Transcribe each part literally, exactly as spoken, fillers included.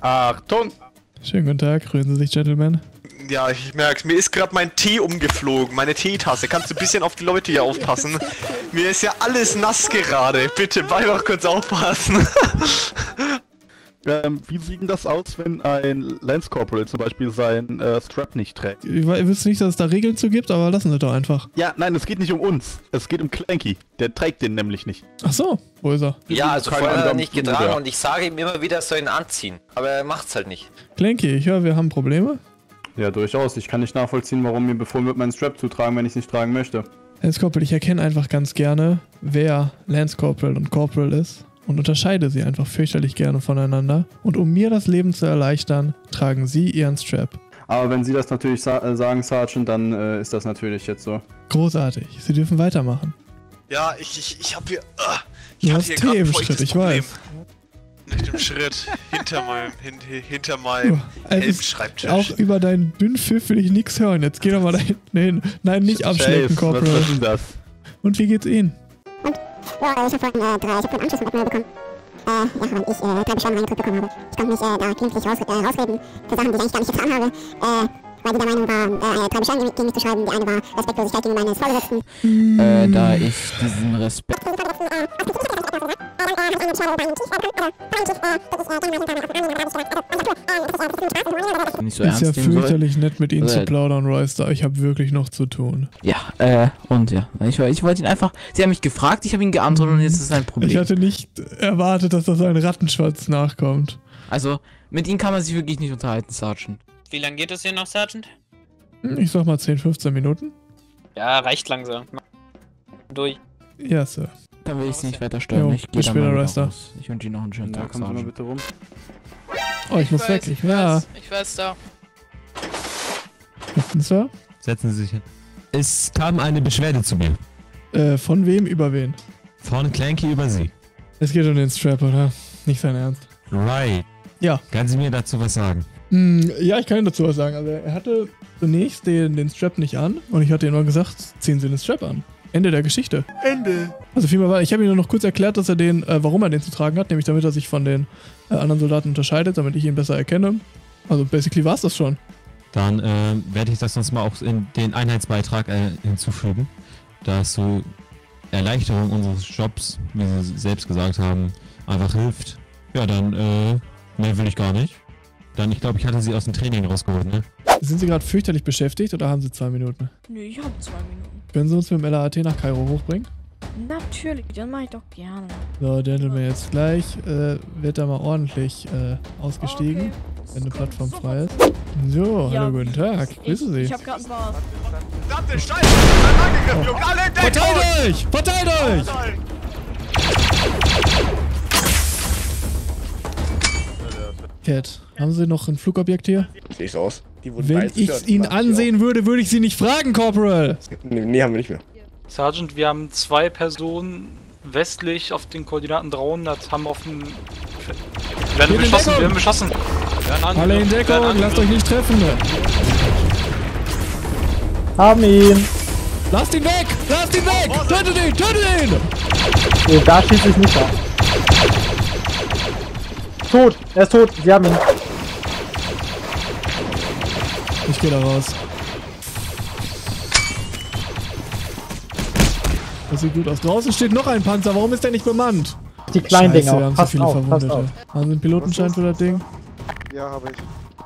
Achtung! Schönen guten Tag, rühren Sie sich, Gentlemen. Ja, ich merk's. Mir ist gerade mein Tee umgeflogen, meine Teetasse. Kannst du ein bisschen auf die Leute hier aufpassen? Mir ist ja alles nass gerade. Bitte, bleib doch kurz aufpassen. Ähm, wie sieht denn das aus, wenn ein Lance Corporal zum Beispiel seinen äh, Strap nicht trägt? Ich wüsste nicht, dass es da Regeln zu gibt, aber lassen wir doch einfach. Ja, nein, es geht nicht um uns. Es geht um Clanky. Der trägt den nämlich nicht. Ach so, wo ist er? Ja, also vorher hat er nicht getragen und ich sage ihm immer wieder, er soll ihn anziehen. Aber er macht's halt nicht. Clanky, ich höre, wir haben Probleme. Ja, durchaus. Ich kann nicht nachvollziehen, warum mir befohlen wird, meinen Strap zu tragen, wenn ich es nicht tragen möchte. Lance Corporal, ich erkenne einfach ganz gerne, wer Lance Corporal und Corporal ist. Und unterscheide sie einfach fürchterlich gerne voneinander. Und um mir das Leben zu erleichtern, tragen sie ihren Strap. Aber wenn Sie das natürlich sa sagen, Sergeant, dann äh, ist das natürlich jetzt so. Großartig. Sie dürfen weitermachen. Ja, ich, ich, ich hab hier... Uh, ich hab hier Tee im Schritt, ich Problem. weiß. Nicht im Schritt. Hinter meinem, hin, hinter meinem oh, Helmschreibtisch. Auch über deinen dünnen Pfiff will ich nichts hören. Jetzt geh doch mal da hinten hin. Nein, nicht abschleppen, Corporal. Was ist denn das? Und wie geht's Ihnen? Ja, ich hab vorhin äh, drei, ich hab einen Anschluss mit Abmeldung bekommen. Äh, ja, weil ich äh, drei Beschwerden reingedrückt bekommen habe. Ich konnte mich äh, da künftig raus, äh, rausreden für Sachen, die ich eigentlich gar nicht getan habe. Äh, weil die der Meinung war, äh, drei Beschwerden gegen mich zu schreiben. Die eine war Respektlosigkeit gegen meines Vorgesetzten. Hm. Äh, da ist diesen Respekt. Nicht so ernst. Ist ja fürchterlich nett mit Ihnen zu plaudern, Royster. Ich habe wirklich noch zu tun. Ja, äh, und ja. Ich, ich wollte ihn einfach. Sie haben mich gefragt, ich habe ihn geantwortet und jetzt ist es ein Problem. Ich hatte nicht erwartet, dass das ein Rattenschwanz nachkommt. Also, mit Ihnen kann man sich wirklich nicht unterhalten, Sergeant. Wie lange geht es hier noch, Sergeant? Ich sag mal zehn, fünfzehn Minuten. Ja, reicht langsam. Durch. Ja, Sir. Dann will ich es nicht weiter stören. Jo, ich gehe später, Royster. Ich wünsche Ihnen noch einen schönen ja, Tag, Sergeant. Bitte rum. Oh, ich, ich muss weiß, weg. Ich, ja. weiß, ich weiß da. Sir? Setzen Sie sich hin. Es kam eine Beschwerde zu mir. Äh, von wem über wen? Von Clanky über Sie. Es geht um den Strap, oder? Nicht sein Ernst. Right. Ja. Kann Sie mir dazu was sagen? Mm, ja, ich kann Ihnen dazu was sagen. Also, er hatte zunächst den, den Strap nicht an und ich hatte ihm nur gesagt, ziehen Sie den Strap an. Ende der Geschichte. Ende. Also vielmehr war, ich habe ihm nur noch kurz erklärt, dass er den, äh, warum er den zu tragen hat, nämlich damit er sich von den äh, anderen Soldaten unterscheidet, damit ich ihn besser erkenne. Also basically war es das schon. Dann äh, werde ich das sonst mal auch in den Einheitsbeitrag äh, hinzufügen, dass so Erleichterung unseres Jobs, wie Sie selbst gesagt haben, einfach hilft. Ja, dann äh, mehr will ich gar nicht. Dann, ich glaube, ich hatte Sie aus dem Training rausgeholt, ne? Sind Sie gerade fürchterlich beschäftigt oder haben Sie zwei Minuten? Nö, ich habe zwei Minuten. Können Sie uns mit dem L R A T nach Kairo hochbringen? Natürlich, das mache ich doch gerne. So, Gentleman, jetzt gleich äh, wird da mal ordentlich äh, ausgestiegen, okay. Wenn eine Plattform frei ist. So, ja. Hallo, guten Tag. Grüße Sie. Ich hab grad was. Verdammte Scheiße! Ich hab angegriffen, Jungs! Alle entdeckt! Verteilt euch! Verteilt euch! Cat, haben Sie noch ein Flugobjekt hier? Sieht's aus. Wenn ich es Ihnen ansehen würde, würde ich Sie nicht fragen, Corporal! Nee, nee, haben wir nicht mehr. Sergeant, wir haben zwei Personen westlich auf den Koordinaten dreihundert, haben auf dem... Werden beschossen, werden beschossen! Alle in Deckung, lasst euch nicht treffen! Ne? Haben ihn! Lasst ihn weg! Lasst ihn weg! Tötet ihn! Tötet ihn! Nee, da schießt sich nicht ab. Tot! Er ist tot! Sie haben ihn! Ich geh da raus. Das sieht gut aus. Draußen steht noch ein Panzer. Warum ist der nicht bemannt? Die kleinen Scheiße, Dinger. Wir haben so viele auf, Verwundete. Haben Sie einen Pilotenschein für das Ding? Ja, habe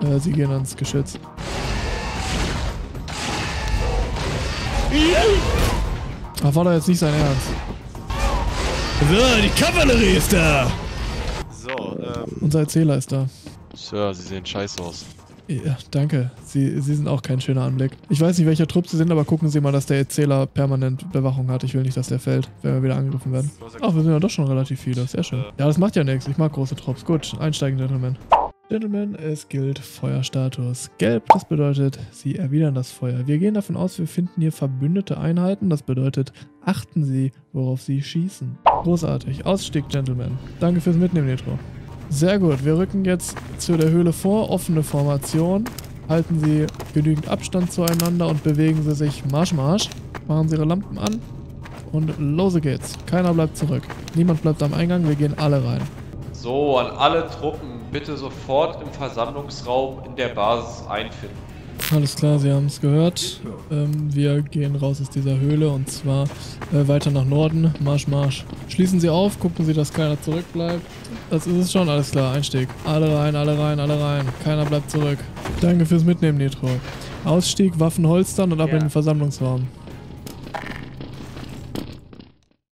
ich. Äh, Sie gehen ans Geschütz. Das war doch jetzt nicht sein Ernst. So, die Kavallerie ist da! So, ähm... Unser Erzähler ist da. Sir, Sie sehen scheiße aus. Ja, danke. Sie, Sie sind auch kein schöner Anblick. Ich weiß nicht, welcher Trupp Sie sind, aber gucken Sie mal, dass der Erzähler permanent Bewachung hat. Ich will nicht, dass der fällt, wenn wir wieder angegriffen werden. Ach, wir sind ja doch schon relativ viele. Sehr schön. Ja, das macht ja nichts. Ich mag große Trupps. Gut, einsteigen, Gentlemen. Gentlemen, es gilt Feuerstatus. Gelb, das bedeutet, Sie erwidern das Feuer. Wir gehen davon aus, wir finden hier verbündete Einheiten. Das bedeutet, achten Sie, worauf Sie schießen. Großartig. Ausstieg, Gentlemen. Danke fürs Mitnehmen, Nitro. Sehr gut, wir rücken jetzt zu der Höhle vor, offene Formation. Halten Sie genügend Abstand zueinander und bewegen Sie sich marsch marsch. Machen Sie Ihre Lampen an und los geht's. Keiner bleibt zurück. Niemand bleibt am Eingang, wir gehen alle rein. So, an alle Truppen, bitte sofort im Versammlungsraum in der Basis einfinden. Alles klar, Sie haben es gehört. Ähm, wir gehen raus aus dieser Höhle und zwar äh, weiter nach Norden. Marsch, Marsch. Schließen Sie auf, gucken Sie, dass keiner zurückbleibt. Das ist es schon, alles klar, Einstieg. Alle rein, alle rein, alle rein. Keiner bleibt zurück. Danke fürs Mitnehmen, Nitro. Ausstieg, Waffen holstern und ab ja. in den Versammlungsraum.